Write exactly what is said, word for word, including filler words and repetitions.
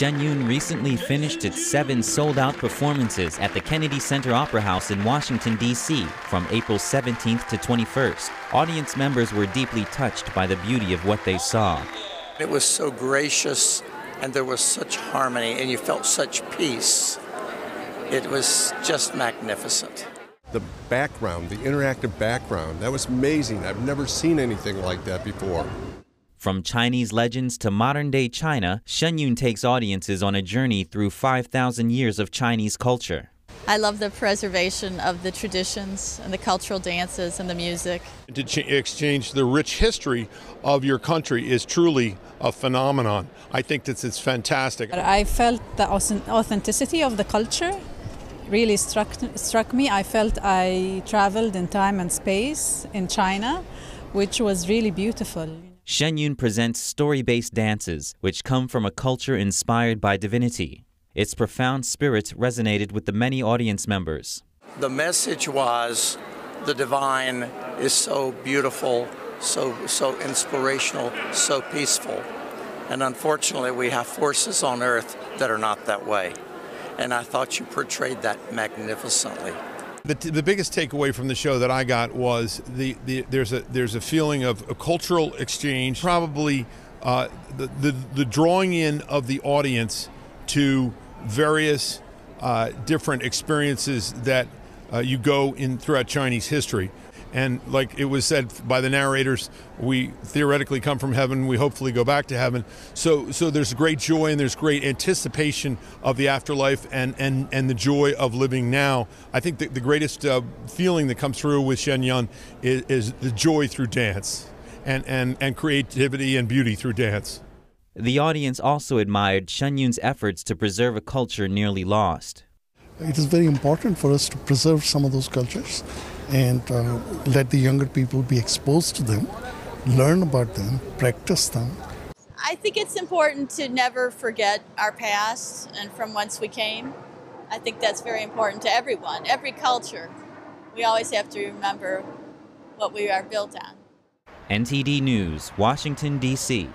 Shen Yun recently finished its seven sold-out performances at the Kennedy Center Opera House in Washington, D C from April seventeenth to twenty-first. Audience members were deeply touched by the beauty of what they saw. It was so gracious, and there was such harmony, and you felt such peace. It was just magnificent. The background, the interactive background, that was amazing. I've never seen anything like that before. From Chinese legends to modern-day China, Shen Yun takes audiences on a journey through five thousand years of Chinese culture. I love the preservation of the traditions and the cultural dances and the music. To exchange the rich history of your country is truly a phenomenon. I think that it's fantastic. I felt the authenticity of the culture really struck, struck me. I felt I traveled in time and space in China, which was really beautiful. Shen Yun presents story-based dances, which come from a culture inspired by divinity. Its profound spirit resonated with the many audience members. The message was, the divine is so beautiful, so, so inspirational, so peaceful. And unfortunately, we have forces on earth that are not that way. And I thought you portrayed that magnificently. The, t the biggest takeaway from the show that I got was the, the there's a there's a feeling of a cultural exchange, probably uh, the, the the drawing in of the audience to various uh, different experiences that uh, you go in throughout Chinese history. And like it was said by the narrators, we theoretically come from heaven, we hopefully go back to heaven. So so there's great joy and there's great anticipation of the afterlife and, and, and the joy of living now. I think that the greatest uh, feeling that comes through with Shen Yun is, is the joy through dance and, and, and creativity and beauty through dance. The audience also admired Shen Yun's efforts to preserve a culture nearly lost. It is very important for us to preserve some of those cultures and uh, let the younger people be exposed to them, learn about them, practice them. I think it's important to never forget our past and from whence we came. I think that's very important to everyone, every culture. We always have to remember what we are built on. N T D News, Washington, D C